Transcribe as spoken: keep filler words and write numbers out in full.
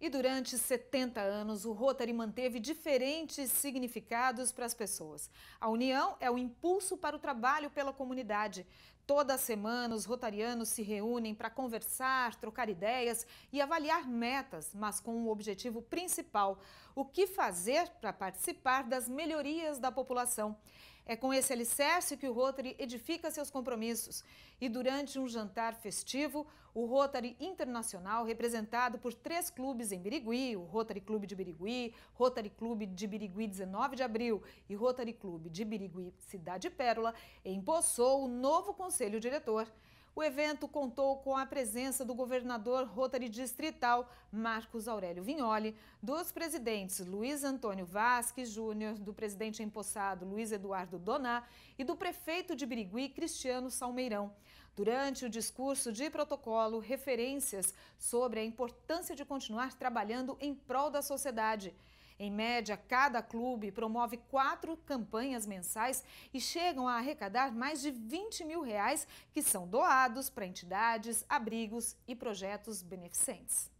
E durante setenta anos, o Rotary manteve diferentes significados para as pessoas. A união é o impulso para o trabalho pela comunidade. Toda semana, os rotarianos se reúnem para conversar, trocar ideias e avaliar metas, mas com um objetivo principal: o que fazer para participar das melhorias da população. É com esse alicerce que o Rotary edifica seus compromissos. E durante um jantar festivo, o Rotary Internacional, representado por três clubes em Birigui, o Rotary Clube de Birigui, Rotary Clube de Birigui dezenove de abril e Rotary Clube de Birigui Cidade Pérola, empossou o novo conselho diretor. O evento contou com a presença do governador Rotary Distrital, Marcos Aurélio Vinholi, dos presidentes Luiz Antônio Vasquez Júnior, do presidente empossado Luiz Eduardo Doná e do prefeito de Birigui, Cristiano Salmeirão. Durante o discurso de protocolo, referências sobre a importância de continuar trabalhando em prol da sociedade. Em média, cada clube promove quatro campanhas mensais e chegam a arrecadar mais de vinte mil reais que são doados para entidades, abrigos e projetos beneficentes.